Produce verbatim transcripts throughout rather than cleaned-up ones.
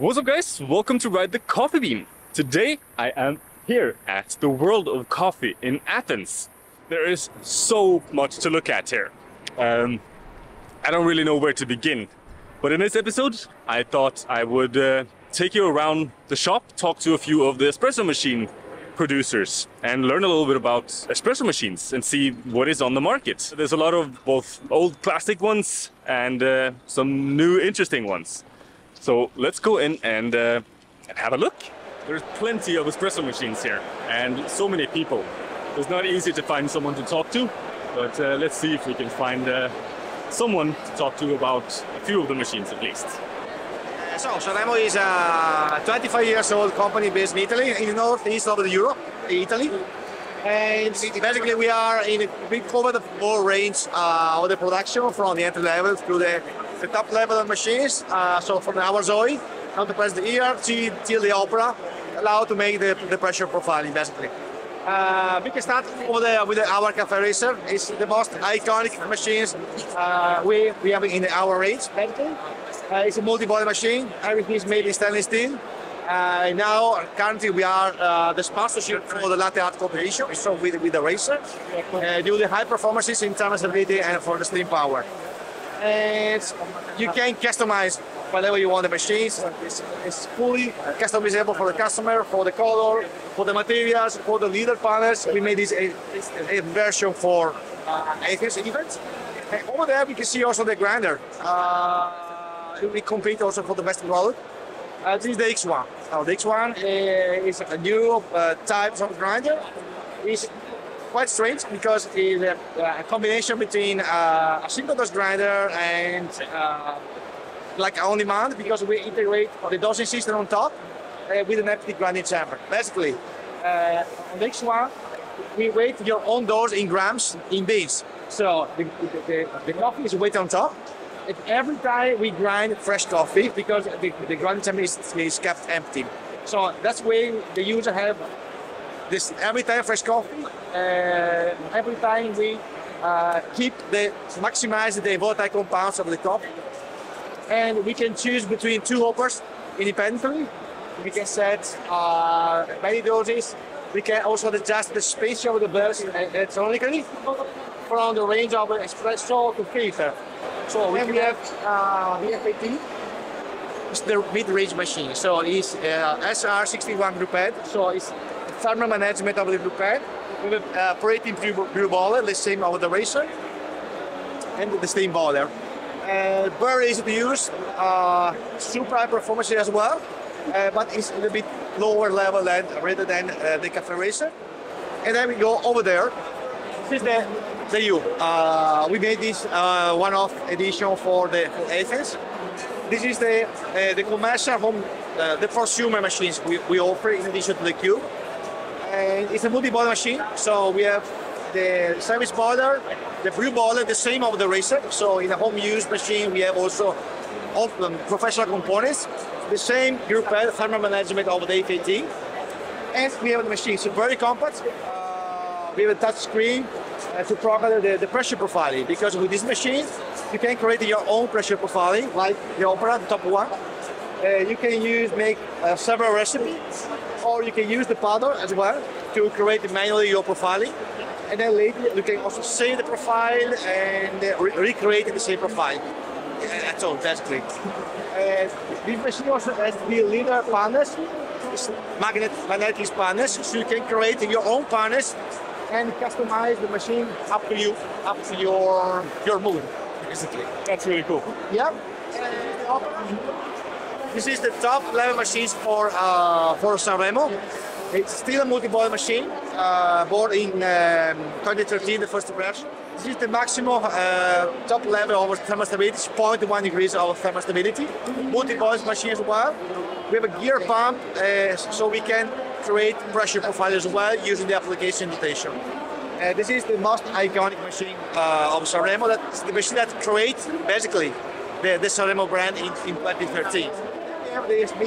What's up guys, welcome to Ride the Coffee Bean. Today I am here at the World of Coffee in Athens. There is so much to look at here. Um, I don't really know where to begin, but in this episode I thought I would uh, take you around the shop, talk to a few of the espresso machine producers and learn a little bit about espresso machines and see what is on the market. There's a lot of both old classic ones and uh, some new interesting ones. So let's go in and, uh, and have a look. There's plenty of espresso machines here and so many people. It's not easy to find someone to talk to, but uh, let's see if we can find uh, someone to talk to about a few of the machines at least. So, Sanremo is a twenty-five years old company based in Italy, in the northeast of Europe, Italy. And basically we are in a big cover the whole range uh, of the production from the entry level through the, the top level of machines. Uh, so from our Zoe, how to press the E R G till the Opera, allow to make the, the pressure profiling basically. Uh, we can start with, the, with the, our Cafe Racer. It's the most iconic machines uh, we, we have in our range. Uh, it's a multi-body machine. Everything is made in stainless steel. Uh, now, currently, we are uh, the sponsorship for the Latte Art Corporation, so with, with the racer, uh, do the high performances in transmissibility and for the steam power. And you can customize whatever you want the machines. It's, it's fully customizable for the customer, for the color, for the materials, for the leader panels. We made this a, a version for Athens uh, events. And over there, we can see also the grinder. Uh, We compete also for the best product. Uh, this is the X one. Now the X one uh, is a new uh, type of grinder. It's quite strange because it's a, a combination between uh, a single dose grinder and uh, like on demand, because we integrate the dosing system on top uh, with an empty grinding chamber. Basically, uh, on the X one, we weigh your own dose in grams in beans. So the, the, the coffee is weighted on top. Every time we grind fresh coffee, because the, the grinding chamber is, is kept empty. So that's why the user have this every time fresh coffee. Uh, every time we uh, keep the maximize the volatile compounds of the coffee, and we can choose between two hoppers independently. We can set uh, many doses. We can also adjust the spacing of the burst electronically from the range of espresso to filter. So we have uh, V F eighteen, it's the mid-range machine. So it's uh, S R sixty-one group head. So it's thermal management of the group head. We have uh, operating brew boiler, the same of the racer, and the steam boiler. Uh, very easy to use, uh, super high performance as well, uh, but it's a little bit lower level than, rather than uh, the Cafe Racer. And then we go over there. This is the The U. Uh, we made this uh, one-off edition for the for Athens. This is the uh, the commercial home, uh, the consumer machines we, we offer in addition to the Cube. And it's a multi-boiler machine, so we have the service boiler, the brew boiler, the same of the racer. So in a home use machine, we have also often professional components, the same group thermal management of the F eighteen, and we have the machine. So very compact. Uh, we have a touch screen. Uh, to program the, the pressure profiling, because with this machine you can create your own pressure profiling, like the Opera, the top one. Uh, you can use make uh, several recipes, or you can use the paddle as well to create manually your profiling, and then later you can also save the profile and uh, re recreate the same profile. Uh, that's all, basically. Uh, this machine also has the linear panels, magnet magnetic panels, so you can create your own panels and customize the machine up to you, up to your your mood, basically. That's really cool. Yeah. Uh, this is the top level machines for uh, for Sanremo. It's still a multi-boiler machine, uh, born in um, twenty thirteen, the first version. This is the maximum uh, top level of thermal stability, zero point one degrees of thermal stability. Multi-boiler machine as well. We have a gear pump, uh, so we can create pressure profile as well using the application notation. Uh, this is the most iconic machine uh, of Sanremo. That's the machine that creates basically the, the Sanremo brand in, in twenty thirteen. We have the E S B,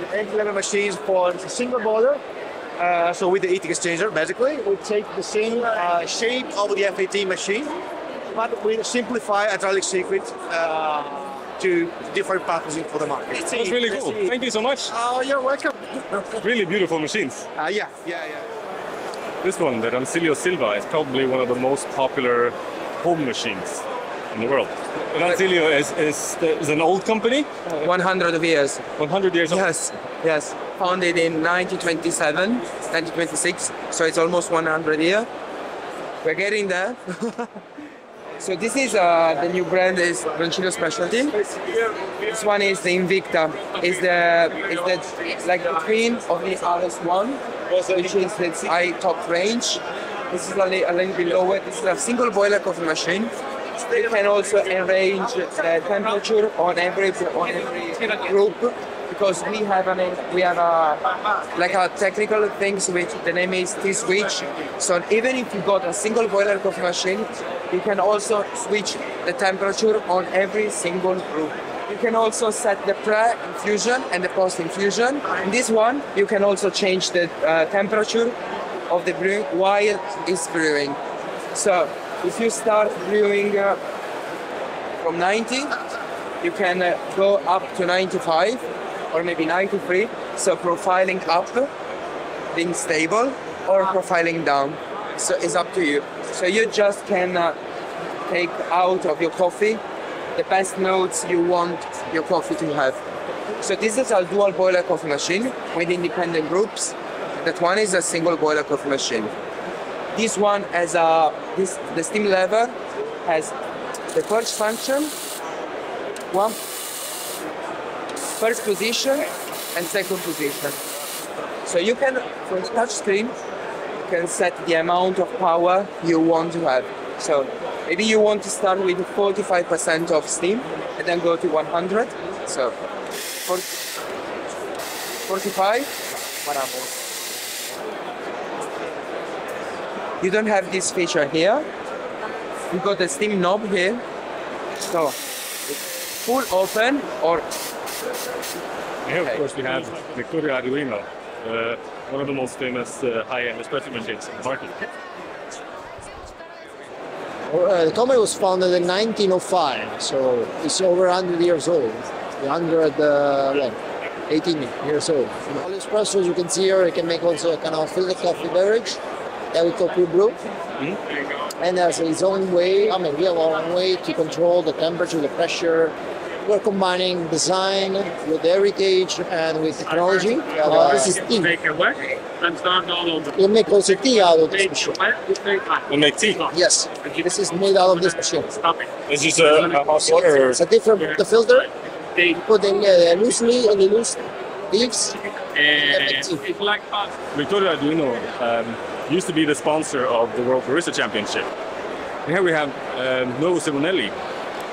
the entry level machines for the single boiler. Uh, so with the heat exchanger, basically, we take the same uh, shape of the F eighteen machine, but we simplify hydraulic circuit uh, to different packaging for the market. That's it. Really cool. It. Thank you so much. Oh, you're welcome. Really beautiful machines. Uh, yeah, yeah, yeah. This one, the Rancilio Silva, is probably one of the most popular home machines in the world. Rancilio is, is, is an old company. one hundred years. one hundred years old? Yes, yes. Founded in nineteen twenty-seven, nineteen twenty-six, so it's almost one hundred years. We're getting there. So this is uh, the new brand is Rancilio Specialty. This one is the Invicta. It's the, it's the it's like the twin of the R S one, which is the high top range. This is a, li a little bit lower. This is a single boiler coffee machine. You can also arrange the temperature on every on every group, because we have an we have a like a technical things which the name is T-Switch. So even if you got a single boiler coffee machine, you can also switch the temperature on every single group. You can also set the pre-infusion and the post-infusion. In this one, you can also change the uh, temperature of the brew while it's brewing. So if you start brewing uh, from ninety, you can uh, go up to ninety-five or maybe ninety-three. So profiling up, being stable, or profiling down. So it's up to you. So you just can uh, take out of your coffee the best notes you want your coffee to have. So this is a dual boiler coffee machine with independent groups. That one is a single boiler coffee machine. This one has a, this, the steam lever has the first function, one, first position and second position. So you can, from touch screen, you can set the amount of power you want to have. So maybe you want to start with forty-five percent of steam and then go to one hundred. So forty, forty-five, whatever. You don't have this feature here. You got the steam knob here. So, full open or... Yeah, okay. Of course we have Victoria Arduino, uh, one of the most famous uh, high-end espresso machines in the market. Uh, the company was founded in nineteen oh five, so it's over one hundred years old. one hundred, uh, well, eighteen years old. All espressos you can see here, you can make also a kind of filter coffee beverage. That we call pre-brew, mm-hmm. And there's its own way. I mean, we have our own way to control the temperature, the pressure. We're combining design with heritage and with technology. Uh, this is tea. We make also tea out of this machine. We make tea? Yes. This is made out of this machine. Is this a, a hot water? It's a different the filter. You put them uh, loosely and they lose leaves. Victoria Arduino um, used to be the sponsor of the World Barista Championship. And here we have um, Nuova Simonelli,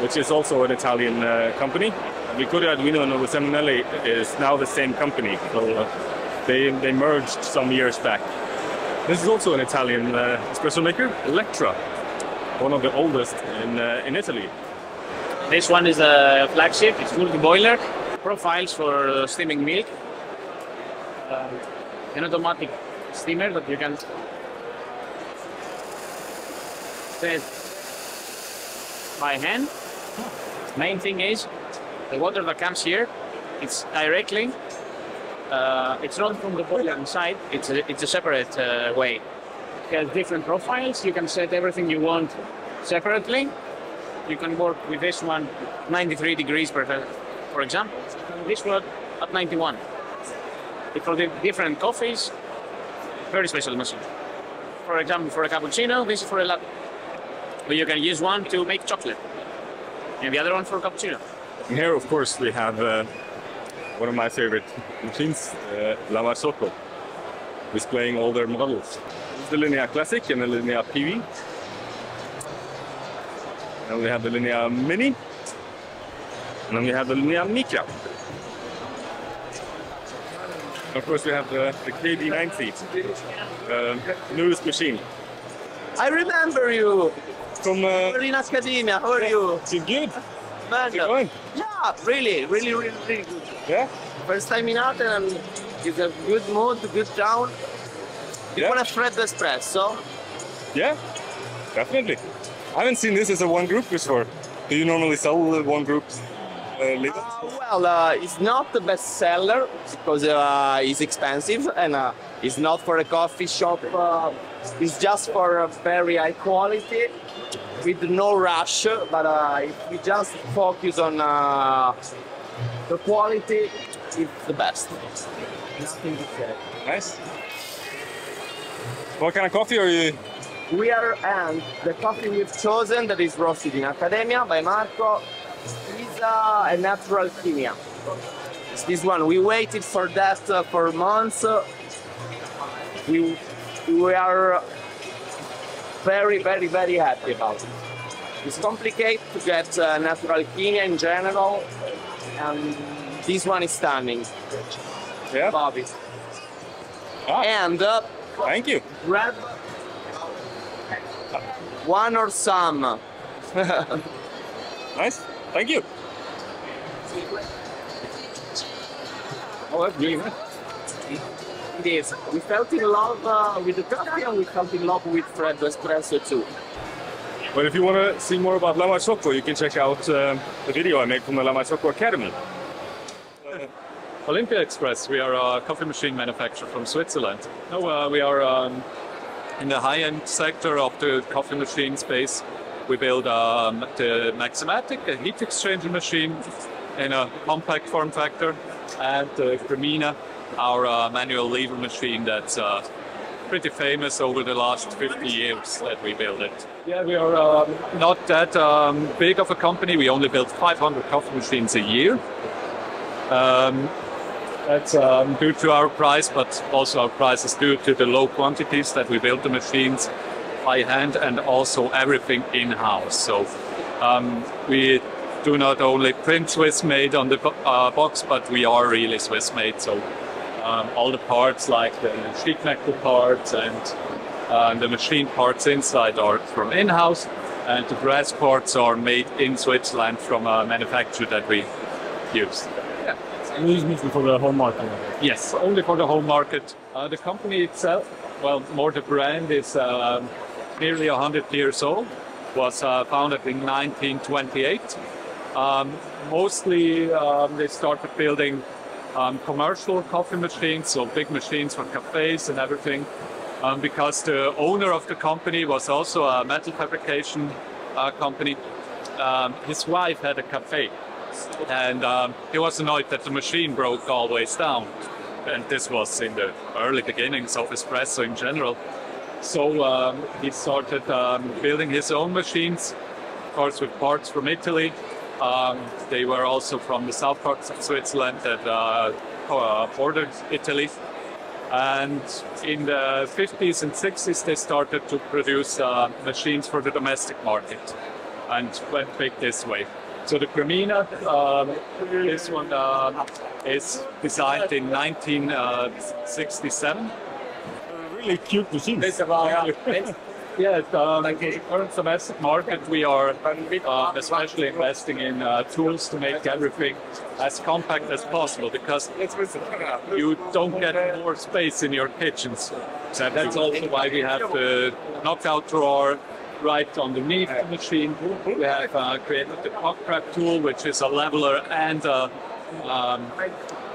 which is also an Italian uh, company. Victoria Arduino and Nuova Simonelli is now the same company. So uh, they, they merged some years back. This is also an Italian uh, espresso maker, Electra, one of the oldest in, uh, in Italy. This one is a flagship. It's multi-boiler, profiles for uh, steaming milk. Uh, an automatic steamer that you can set by hand. Main thing is the water that comes here. It's directly. Uh, it's not from the boiler inside. It's a, it's a separate uh, way. It has different profiles. You can set everything you want separately. You can work with this one ninety-three degrees per, for example. This one at ninety-one. For the different coffees, very special machine. For example, for a cappuccino, this is for a latte. But you can use one to make chocolate, and the other one for a cappuccino. And here, of course, we have uh, one of my favorite machines, uh, La Marzocco, displaying all their models. This is the Linea Classic and the Linea P V. And we have the Linea Mini, and then we have the Linea Micra. Of course, we have the, the K D ninety, the newest machine. I remember you! From uh, in Academia, how are you? You're good? Man, you're going? Yeah, really, really, really, really good. Yeah? First time in out and it's a good mood, good town. You yeah. want to shred the espresso? So. Yeah, definitely. I haven't seen this as a one group before. Do you normally sell one groups? Uh, well, uh, it's not the best seller because uh, it's expensive and uh, it's not for a coffee shop. Uh, it's just for a very high quality with no rush. But uh, if we just focus on uh, the quality, it's the best. Nothing to say. Nice. What kind of coffee are you? We are and the coffee we've chosen that is roasted in Accademia by Marco. It's uh, a natural Kenya. It's this one. We waited for that uh, for months. We we are very very very happy about it. It's complicated to get uh, natural Kenya in general, and this one is stunning. Yeah, Bobby. Ah. And uh, thank you. Grab one or some. Nice. Thank you. Oh, that's really nice. It is. We felt in love uh, with the coffee and we felt in love with Freddo Espresso too. Well, if you want to see more about La Marzocco, you can check out uh, the video I made from the La Marzocco Academy. Uh, Olympia Express, we are a coffee machine manufacturer from Switzerland. No, uh, we are um, in the high-end sector of the coffee machine space. We build um, the Maximatic, a heat exchanger machine in a compact form factor, and the Cremina, our uh, manual lever machine that's uh, pretty famous over the last fifty years that we built it. Yeah, we are um, not that um, big of a company. We only build five hundred coffee machines a year. Um, that's um, due to our price, but also our price is due to the low quantities that we build the machines by hand, and also everything in-house. So um, we do not only print Swiss-made on the uh, box, but we are really Swiss-made. So um, all the parts, like the sheet metal parts and uh, the machine parts inside, are from in-house, and the brass parts are made in Switzerland from a manufacturer that we use. Yeah, it's for the home market. Yes, only for the home market. Uh, the company itself, well, more the brand, is Um, nearly one hundred years old, was uh, founded in nineteen twenty-eight. Um, mostly um, they started building um, commercial coffee machines, so big machines for cafes and everything, um, because the owner of the company was also a metal fabrication uh, company. Um, his wife had a cafe, and um, he was annoyed that the machine broke always down. And this was in the early beginnings of espresso in general. So um, he started um, building his own machines, of course with parts from Italy. Um, they were also from the south parts of Switzerland that uh, bordered Italy. And in the fifties and sixties they started to produce uh, machines for the domestic market and went big this way. So the Cremina, um, this one uh, is designed in nineteen sixty-seven. Really cute machines. Yeah, yeah um, okay. The current domestic market, we are uh, especially investing in uh, tools to make everything as compact as possible, because you don't get more space in your kitchens. So that's also why we have the knockout drawer right underneath the machine. We have uh, created the cock prep tool, which is a leveler and a um,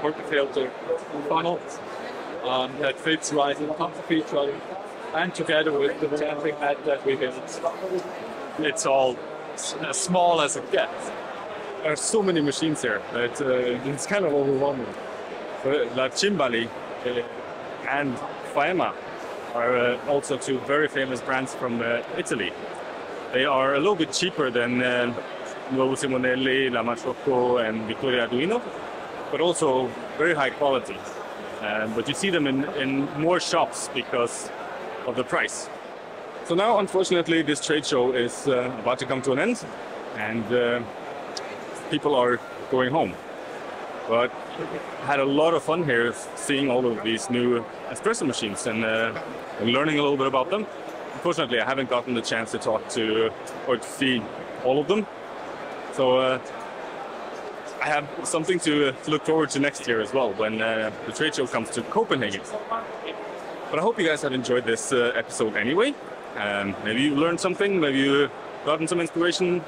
portafilter funnel. Um, that fits right on top of each other, and together with the tapping mat that we built, it's all as small as it gets. There are so many machines here that uh, it's kind of overwhelming. Like Cimbali and Faema are uh, also two very famous brands from uh, Italy. They are a little bit cheaper than uh, Nuova Simonelli, La Marzocco and Victoria Arduino, but also very high quality. Um, but you see them in, in more shops because of the price. So now, unfortunately, this trade show is uh, about to come to an end, and uh, people are going home. But I had a lot of fun here seeing all of these new espresso machines and uh, learning a little bit about them. Unfortunately, I haven't gotten the chance to talk to or to see all of them. So. Uh, I have something to look forward to next year as well, when uh, the trade show comes to Copenhagen. But I hope you guys have enjoyed this uh, episode anyway. Um, maybe you've learned something, maybe you've gotten some inspiration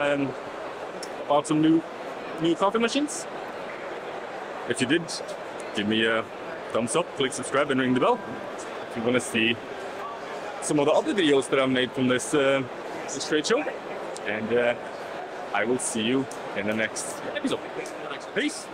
um, about some new new coffee machines? If you did, give me a thumbs up, click subscribe and ring the bell. If you want to see some of the other videos that I've made from this, uh, this trade show. And uh, I will see you in the next episode. Peace!